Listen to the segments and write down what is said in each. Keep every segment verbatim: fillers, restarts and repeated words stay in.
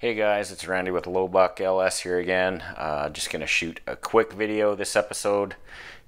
Hey guys, it's Randy with Lowbuck L S here again. Uh, just going to shoot a quick video this episode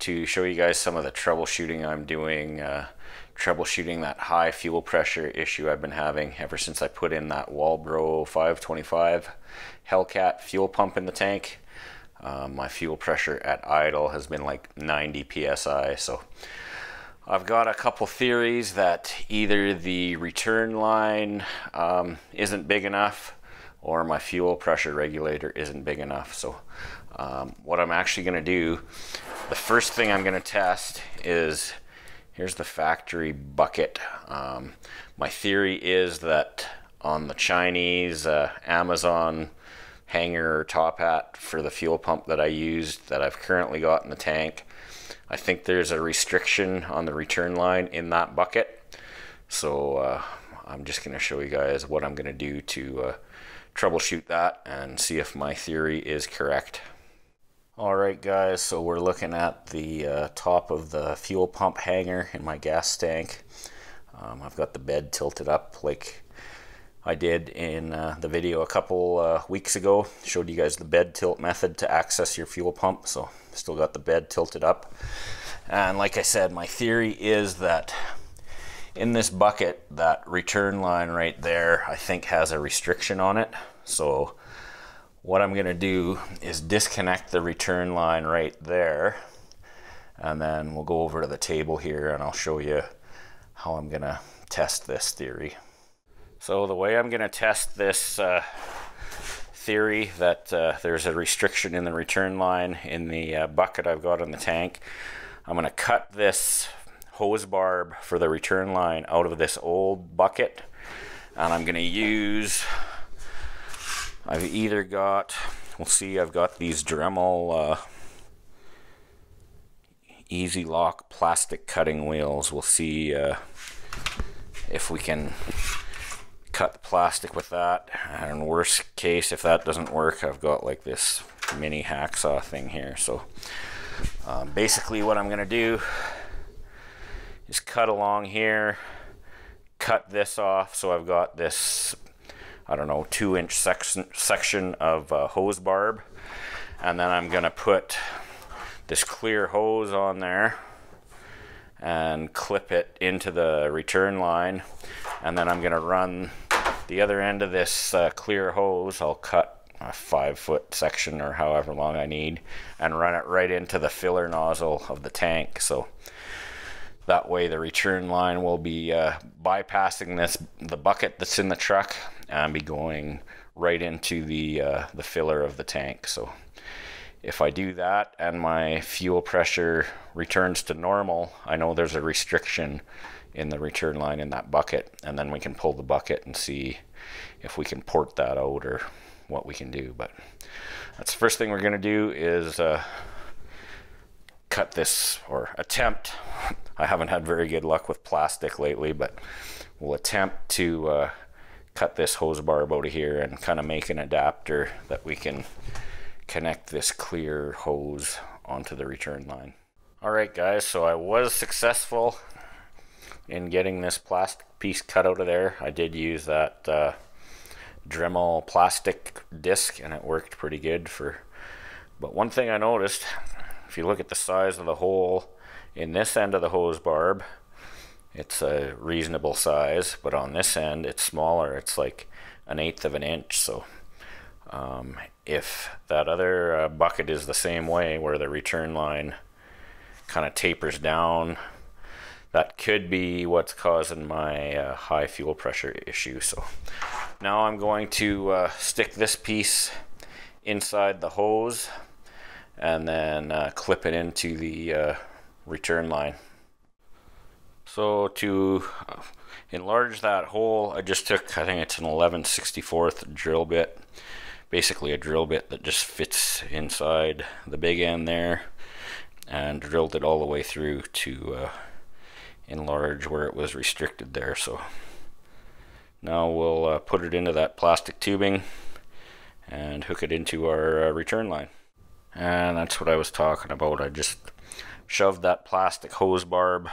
to show you guys some of the troubleshooting I'm doing. Uh, troubleshooting that high fuel pressure issue I've been having ever since I put in that Walbro five twenty-five Hellcat fuel pump in the tank. Uh, my fuel pressure at idle has been like ninety P S I, so I've got a couple theories that either the return line um, isn't big enough or my fuel pressure regulator isn't big enough. So um, what I'm actually gonna do, the first thing I'm gonna test is, here's the factory bucket. Um, my theory is that on the Chinese uh, Amazon hanger or top hat for the fuel pump that I used, that I've currently got in the tank, I think there's a restriction on the return line in that bucket. So uh, I'm just gonna show you guys what I'm gonna do to uh, troubleshoot that and see if my theory is correct. Alright guys, so we're looking at the uh, top of the fuel pump hanger in my gas tank. Um, I've got the bed tilted up like I did in uh, the video a couple uh, weeks ago. Showed you guys the bed tilt method to access your fuel pump, so still got the bed tilted up. And like I said, my theory is that in this bucket, that return line right there, I think has a restriction on it. So what I'm gonna do is disconnect the return line right there, and then we'll go over to the table here and I'll show you how I'm gonna test this theory. So the way I'm gonna test this uh, theory that uh, there's a restriction in the return line in the uh, bucket I've got in the tank, I'm gonna cut this hose barb for the return line out of this old bucket, and I'm gonna use, I've either got, we'll see, I've got these Dremel uh, Easy Lock plastic cutting wheels. We'll see uh, if we can cut the plastic with that, and worst case, if that doesn't work, I've got like this mini hacksaw thing here. So um, basically what I'm gonna do, just cut along here, cut this off, so I've got this, I don't know, two inch section section of uh, hose barb, and then I'm gonna put this clear hose on there and clip it into the return line, and then I'm gonna run the other end of this uh, clear hose. I'll cut a five foot section or however long I need and run it right into the filler nozzle of the tank. So that way the return line will be uh, bypassing this the bucket that's in the truck and be going right into the, uh, the filler of the tank. So if I do that and my fuel pressure returns to normal, I know there's a restriction in the return line in that bucket, and then we can pull the bucket and see if we can port that out or what we can do. But that's the first thing we're gonna do is uh, cut this, or attempt. I haven't had very good luck with plastic lately, but we'll attempt to uh, cut this hose barb out of here and kind of make an adapter that we can connect this clear hose onto the return line. Alright guys, so I was successful in getting this plastic piece cut out of there. I did use that uh, Dremel plastic disc and it worked pretty good for, but one thing I noticed, if you look at the size of the hole in this end of the hose barb, it's a reasonable size, but on this end it's smaller, it's like an eighth of an inch. So um, if that other uh, bucket is the same way, where the return line kind of tapers down, that could be what's causing my uh, high fuel pressure issue. So now I'm going to uh, stick this piece inside the hose and then uh, clip it into the uh, return line. So to enlarge that hole, I just took, I think it's an eleven sixty-fourth drill bit, basically a drill bit that just fits inside the big end there, and drilled it all the way through to uh, enlarge where it was restricted there. So now we'll uh, put it into that plastic tubing and hook it into our uh, return line. And that's what I was talking about. I just shoved that plastic hose barb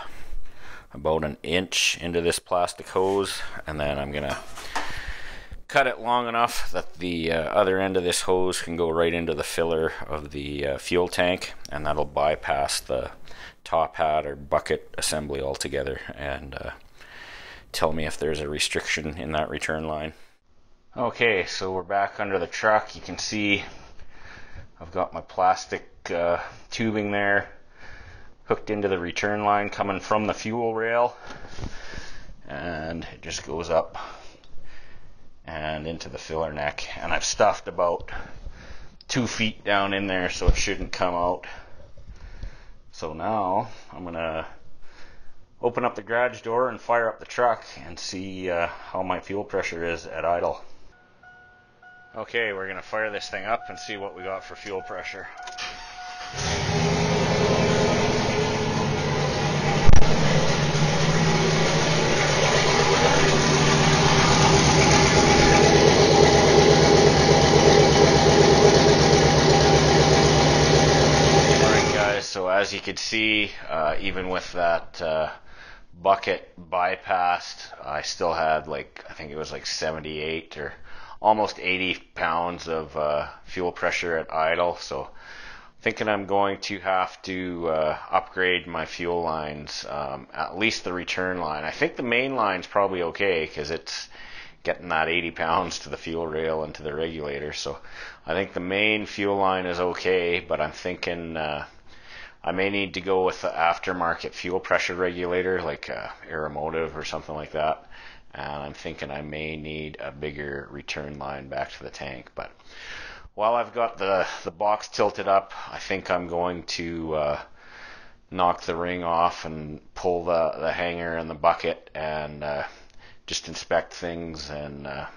about an inch into this plastic hose, and then I'm gonna cut it long enough that the uh, other end of this hose can go right into the filler of the uh, fuel tank, and that'll bypass the top hat or bucket assembly altogether and uh, tell me if there's a restriction in that return line. Okay, so we're back under the truck. You can see I've got my plastic uh, tubing there hooked into the return line coming from the fuel rail, and it just goes up and into the filler neck, and I've stuffed about two feet down in there so it shouldn't come out. So now I'm gonna open up the garage door and fire up the truck and see uh, how my fuel pressure is at idle. Okay, we're gonna fire this thing up and see what we got for fuel pressure. As you can see, uh, even with that uh, bucket bypassed, I still had like, I think it was like seventy-eight or almost eighty pounds of uh, fuel pressure at idle. So thinking I'm going to have to uh, upgrade my fuel lines, um, at least the return line. I think the main line's probably okay because it's getting that eighty pounds to the fuel rail and to the regulator. So I think the main fuel line is okay, but I'm thinking uh, I may need to go with the aftermarket fuel pressure regulator, like uh, Aeromotive or something like that. And I'm thinking I may need a bigger return line back to the tank. But while I've got the, the box tilted up, I think I'm going to uh, knock the ring off and pull the, the hanger and the bucket and uh, just inspect things and uh,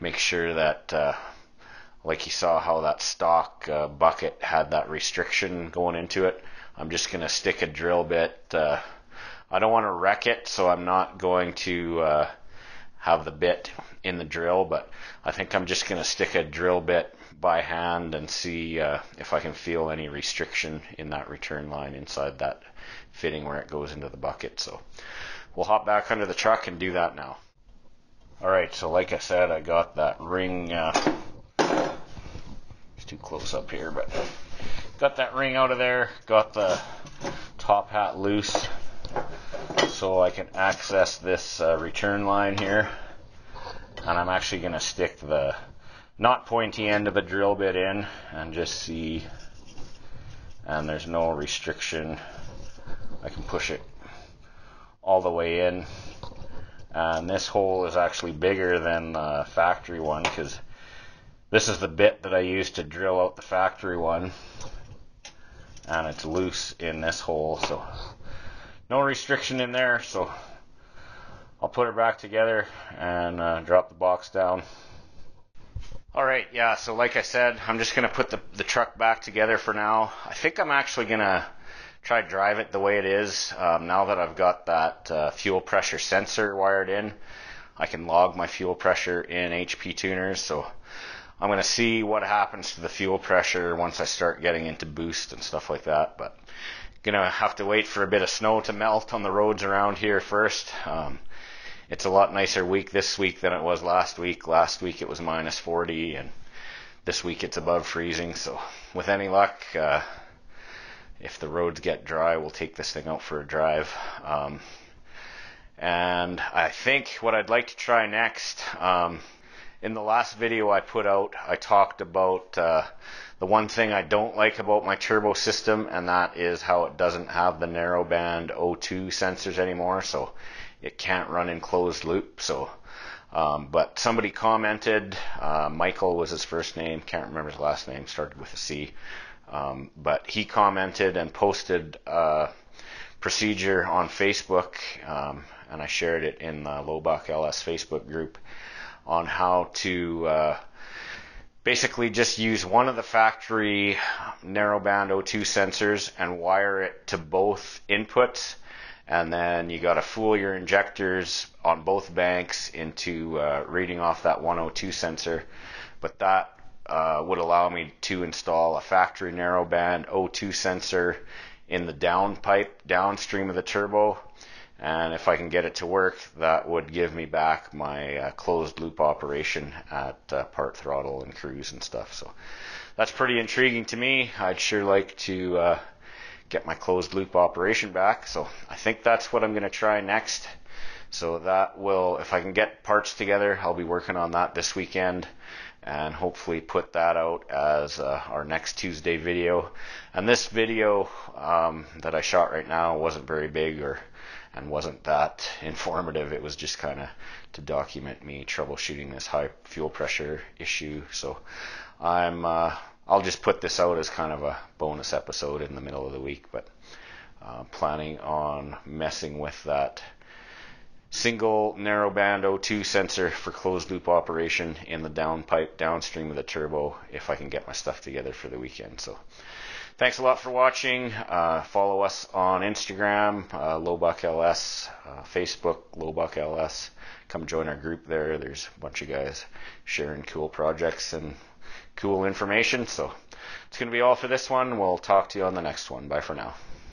make sure that... Uh, like you saw how that stock uh, bucket had that restriction going into it. I'm just going to stick a drill bit. Uh, I don't want to wreck it, so I'm not going to uh, have the bit in the drill, but I think I'm just going to stick a drill bit by hand and see uh, if I can feel any restriction in that return line inside that fitting where it goes into the bucket. So we'll hop back under the truck and do that now. Alright, so like I said, I got that ring... Uh, too close up here, but got that ring out of there, got the top hat loose so I can access this uh, return line here, and I'm actually going to stick the not pointy end of a drill bit in and just see, and there's no restriction. I can push it all the way in, and this hole is actually bigger than the factory one because this is the bit that I used to drill out the factory one, and it's loose in this hole, so no restriction in there. So I'll put it back together and uh, drop the box down. Alright, yeah, so like I said, I'm just going to put the, the truck back together for now. I think I'm actually going to try to drive it the way it is um, now that I've got that uh, fuel pressure sensor wired in. I can log my fuel pressure in H P tuners, so I'm going to see what happens to the fuel pressure once I start getting into boost and stuff like that. But going to have to wait for a bit of snow to melt on the roads around here first. Um, it's a lot nicer week this week than it was last week. Last week it was minus forty, and this week it's above freezing. So with any luck, uh, if the roads get dry, we'll take this thing out for a drive. Um, and I think what I'd like to try next... Um, In the last video I put out, I talked about uh, the one thing I don't like about my turbo system, and that is how it doesn't have the narrowband O two sensors anymore, so it can't run in closed loop. So, um, but somebody commented, uh, Michael was his first name, can't remember his last name, started with a C, um, but he commented and posted a procedure on Facebook, um, and I shared it in the Lowbuck L S Facebook group, on how to uh, basically just use one of the factory narrowband O two sensors and wire it to both inputs, and then you got to fool your injectors on both banks into uh, reading off that one O two sensor. But that uh, would allow me to install a factory narrowband O two sensor in the downpipe downstream of the turbo, And if I can get it to work, that would give me back my uh, closed loop operation at uh, part throttle and cruise and stuff. So that's pretty intriguing to me. I'd sure like to uh, get my closed loop operation back. So I think that's what I'm going to try next. So that will, if I can get parts together, I'll be working on that this weekend and hopefully put that out as uh, our next Tuesday video. And this video um, that I shot right now wasn't very big or and wasn't that informative. It was just kind of to document me troubleshooting this high fuel pressure issue. So I'm uh, I'll just put this out as kind of a bonus episode in the middle of the week, but uh, planning on messing with that single narrowband O two sensor for closed loop operation in the downpipe downstream of the turbo if I can get my stuff together for the weekend. So thanks a lot for watching. Uh, follow us on Instagram, uh, Lowbuck L S, uh, Facebook, Lowbuck L S. Come join our group there. There's a bunch of guys sharing cool projects and cool information. So it's going to be all for this one. We'll talk to you on the next one. Bye for now.